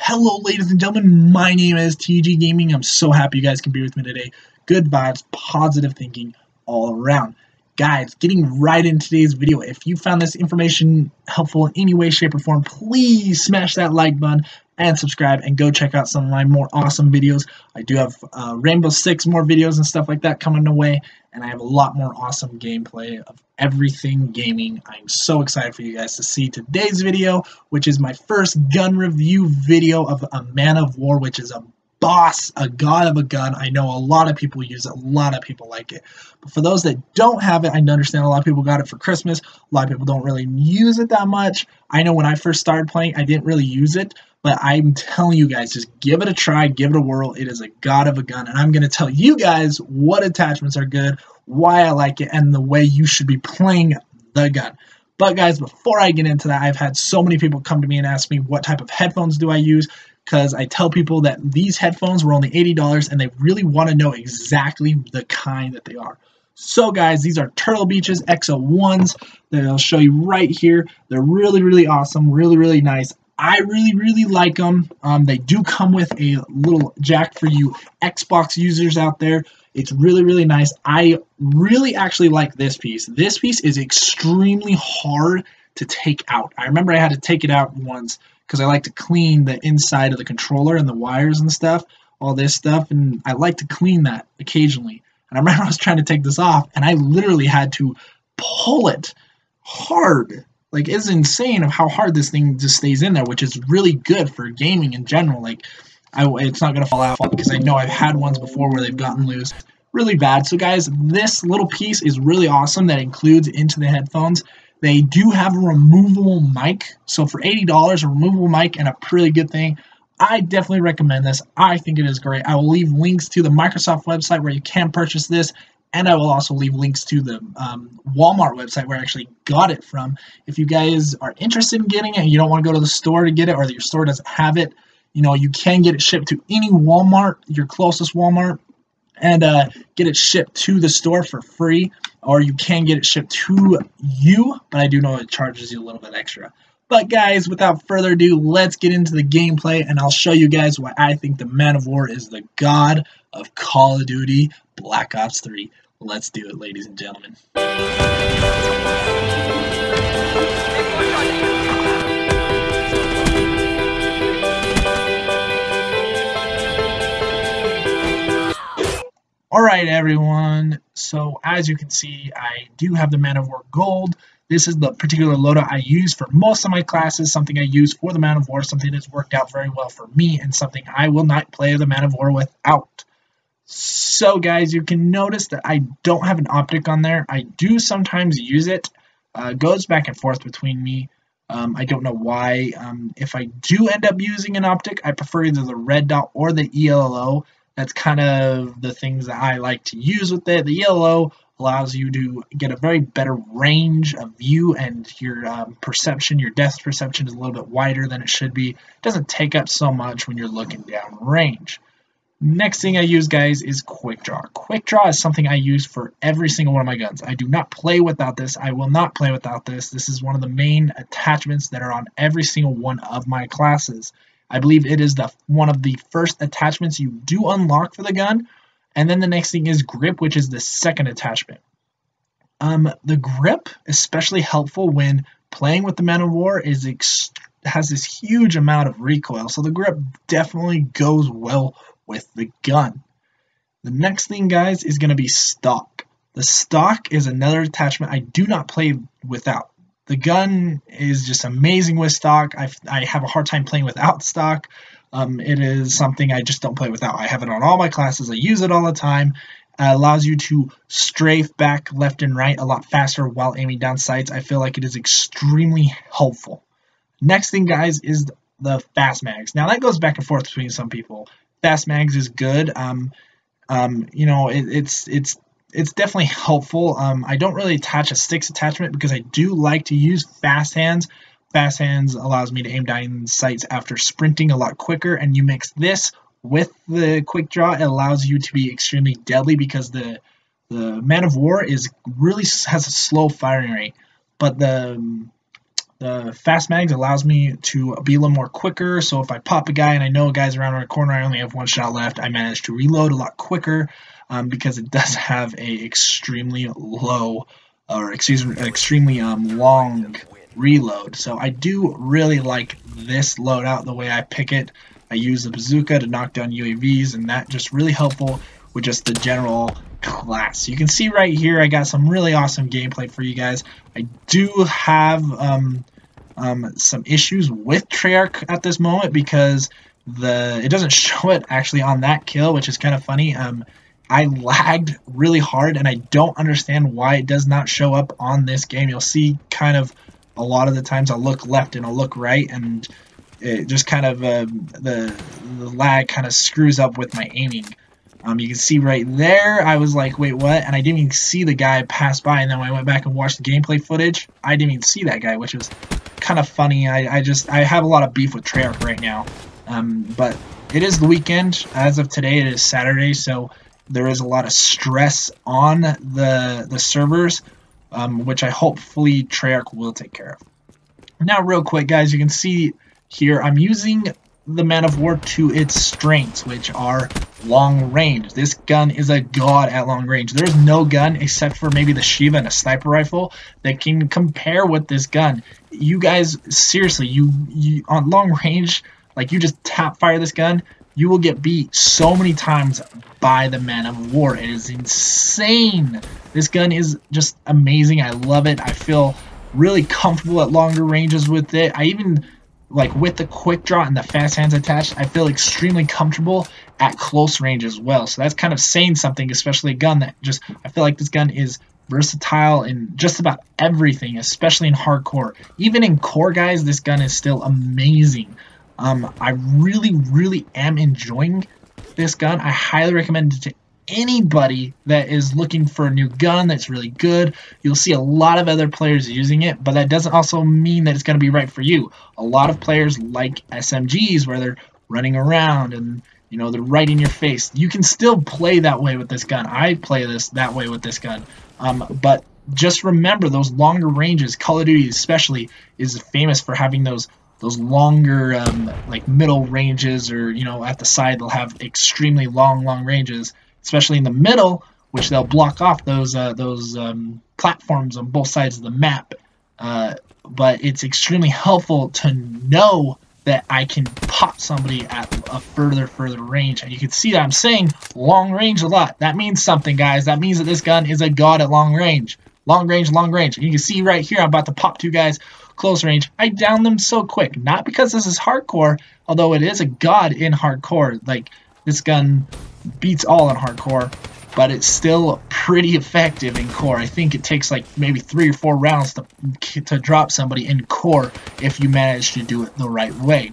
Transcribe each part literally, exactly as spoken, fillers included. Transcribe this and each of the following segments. Hello, ladies and gentlemen. My name is T G Gaming. I'm so happy you guys can be with me today. Good vibes, positive thinking all around. Guys, getting right in today's video. If you found this information helpful in any way, shape, or form, please smash that like button and subscribe and go check out some of my more awesome videos. I do have uh, Rainbow Six more videos and stuff like that coming away, and I have a lot more awesome gameplay of everything gaming. I'm so excited for you guys to see today's video, which is my first gun review video of a Man of War, which is a boss, a god of a gun. I know a lot of people use it, a lot of people like it. But for those that don't have it, I understand a lot of people got it for Christmas. A lot of people don't really use it that much. I know when I first started playing, I didn't really use it. But I'm telling you guys, just give it a try, give it a whirl. It is a god of a gun, and I'm going to tell you guys what attachments are good, why I like it, and the way you should be playing the gun. But guys, before I get into that, I've had so many people come to me and ask me what type of headphones do I use, because I tell people that these headphones were only eighty dollars, and they really want to know exactly the kind that they are. So guys, these are Turtle Beach X oh ones that I'll show you right here. They're really, really awesome, really, really nice. I really, really like them. Um, they do come with a little jack for you Xbox users out there. It's really, really nice. I really actually like this piece. This piece is extremely hard to take out. I remember I had to take it out once because I like to clean the inside of the controller and the wires and stuff, all this stuff, and I like to clean that occasionally. And I remember I was trying to take this off, and I literally had to pull it hard. Like, it's insane of how hard this thing just stays in there, which is really good for gaming in general. Like, I, it's not going to fall out, because I know I've had ones before where they've gotten loose really bad. So, guys, this little piece is really awesome that includes into the headphones. They do have a removable mic. So, for eighty dollars, a removable mic and a pretty good thing. I definitely recommend this. I think it is great. I will leave links to the Microsoft website where you can purchase this. And I will also leave links to the um, Walmart website where I actually got it from. If you guys are interested in getting it and you don't want to go to the store to get it, or your store doesn't have it, you know, you can get it shipped to any Walmart, your closest Walmart, and uh, get it shipped to the store for free. Or you can get it shipped to you, but I do know it charges you a little bit extra. But guys, without further ado, let's get into the gameplay, and I'll show you guys why I think the Man of War is the god of Call of Duty Black Ops three. Let's do it, ladies and gentlemen. Alright everyone, so as you can see, I do have the Man of War Gold. This is the particular loadout I use for most of my classes, something I use for the Man of War, something that's worked out very well for me, and something I will not play the Man of War without. So guys, you can notice that I don't have an optic on there. I do sometimes use it. Uh, it goes back and forth between me. Um, I don't know why. Um, if I do end up using an optic, I prefer either the red dot or the E L O. That's kind of the things that I like to use with it. The E L O allows you to get a very better range of view, and your um, perception, your depth perception is a little bit wider than it should be. It doesn't take up so much when you're looking down range. Next thing I use, guys, is Quick Draw. Quick Draw is something I use for every single one of my guns. I do not play without this. I will not play without this. This is one of the main attachments that are on every single one of my classes. I believe it is the one of the first attachments you do unlock for the gun. And then the next thing is grip, which is the second attachment. Um, the grip, especially helpful when playing with the Man of War, is ex has this huge amount of recoil. So the grip definitely goes well with the gun. The next thing, guys, is going to be stock. The stock is another attachment I do not play without. The gun is just amazing with stock. I've, I have a hard time playing without stock. Um, it is something I just don't play without. I have it on all my classes. I use it all the time. Uh, allows you to strafe back left and right a lot faster while aiming down sights. I feel like it is extremely helpful. Next thing, guys, is the fast mags. Now, that goes back and forth between some people. Fast mags is good. Um, um, you know, it, it's it's it's definitely helpful. Um, I don't really attach a sticks attachment because I do like to use fast hands. Fast hands allows me to aim down sights after sprinting a lot quicker, and you mix this with the Quick Draw, it allows you to be extremely deadly because the the Man of War is really has a slow firing rate, but the The fast mags allows me to be a little more quicker, so if I pop a guy and I know a guy's around our corner, I only have one shot left, I manage to reload a lot quicker um, because it does have a extremely low, or excuse me, extremely um, long reload. So I do really like this loadout, the way I pick it. I use the bazooka to knock down U A Vs, and that just really helpful with just the general class. You can see right here I got some really awesome gameplay for you guys. I do have um, um, some issues with Treyarch at this moment because the it doesn't show it actually on that kill, which is kind of funny. Um, I lagged really hard, and I don't understand why it does not show up on this game. You'll see kind of a lot of the times I'll look left and I'll look right, and it just kind of uh, the, the lag kind of screws up with my aiming. Um, you can see right there, I was like, wait, what? And I didn't even see the guy pass by, and then when I went back and watched the gameplay footage, I didn't even see that guy, which was kind of funny. I, I just, I have a lot of beef with Treyarch right now. Um, but it is the weekend. As of today, it is Saturday, so there is a lot of stress on the, the servers, um, which I hopefully Treyarch will take care of. Now, real quick, guys, you can see here, I'm using the Man of War to its strengths, which are long range. This gun is a god at long range. There's no gun except for maybe the Shiva and a sniper rifle that can compare with this gun. You guys, seriously, you, you on long range, like you just tap fire this gun, you will get beat so many times by the Man of War. It is insane. This gun is just amazing. I love it. I feel really comfortable at longer ranges with it. I even like with the quick draw and the fast hands attached, I feel extremely comfortable at close range as well. So that's kind of saying something, especially a gun that just, I feel like this gun is versatile in just about everything, especially in hardcore. Even in core, guys, this gun is still amazing. Um, I really, really am enjoying this gun. I highly recommend it to anybody that is looking for a new gun that's really good. You'll see a lot of other players using it, but that doesn't also mean that it's going to be right for you. A lot of players like S M Gs where they're running around and, you know, they're right in your face. You can still play that way with this gun. I play this that way with this gun. Um, but just remember those longer ranges. Call of Duty especially is famous for having those those longer um, like middle ranges, or, you know, at the side they'll have extremely long, long ranges, especially in the middle, which they'll block off those uh, those um, platforms on both sides of the map. Uh, but it's extremely helpful to know that I can pop somebody at a further, further range. And you can see that I'm saying long range a lot. That means something, guys. That means that this gun is a god at long range. Long range, long range. And you can see right here, I'm about to pop two guys close range. I downed them so quick. Not because this is hardcore, although it is a god in hardcore. Like, this gun beats all in hardcore, but it's still pretty effective in core. I think it takes like maybe three or four rounds to, to drop somebody in core if you manage to do it the right way.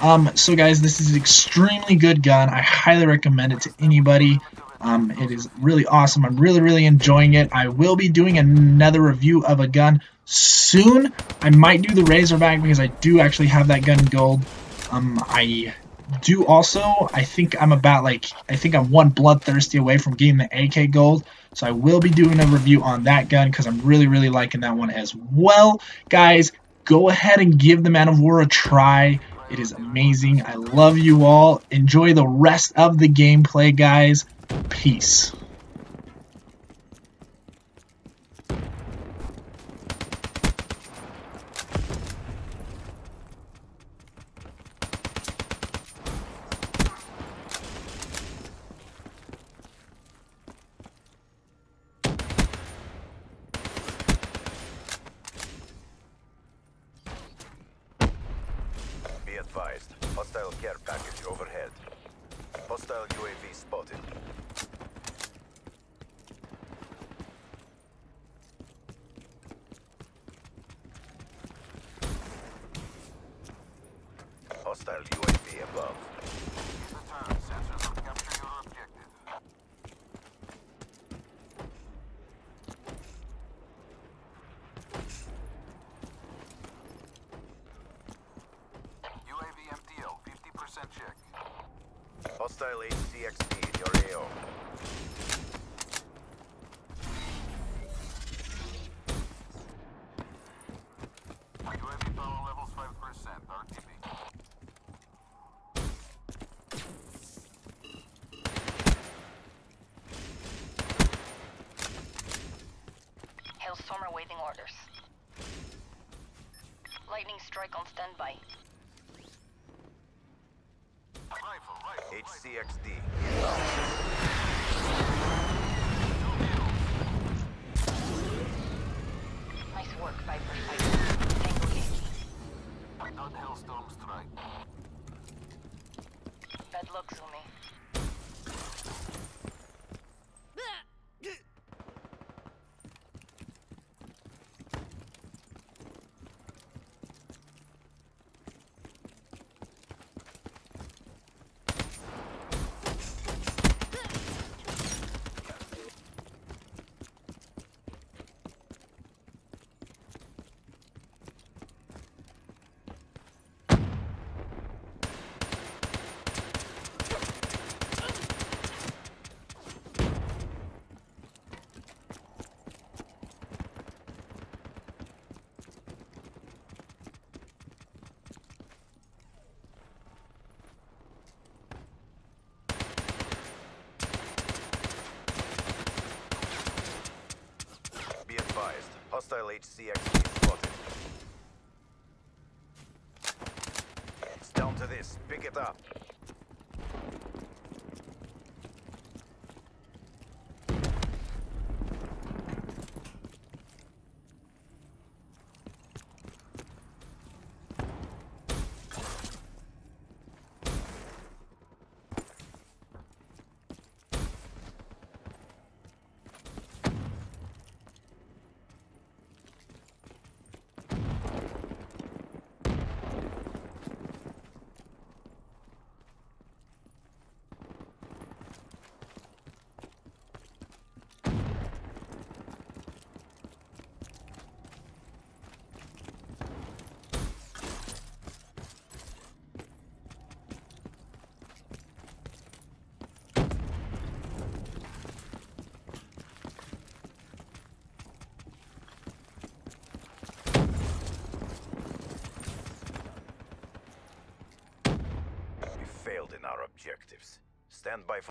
Um, so guys, this is an extremely good gun. I highly recommend it to anybody. Um, it is really awesome. I'm really, really enjoying it. I will be doing another review of a gun soon. I might do the Razorback because I do actually have that gun gold. Um, I... do also, I think I'm about like, I think I'm one bloodthirsty away from getting the A K gold, so I will be doing a review on that gun because I'm really, really liking that one as well. Guys, go ahead and give the Man of War a try. It is amazing. I love you all. Enjoy the rest of the gameplay, guys. Peace. Advised. Hostile care package overhead. Hostile U A V spotted. Hostile U A V above. Return. Sensors will capture your objective. Check. Hostile H C X D in your A O. Hailstorm awaiting orders. Lightning strike on standby. H C X D. Nice work, Viper. Tango Yankee. Not Hailstorm strike. Bad luck, Zumi. Hostile H C X D spotted. It's down to this. Pick it up. Failed in our objectives. Stand by for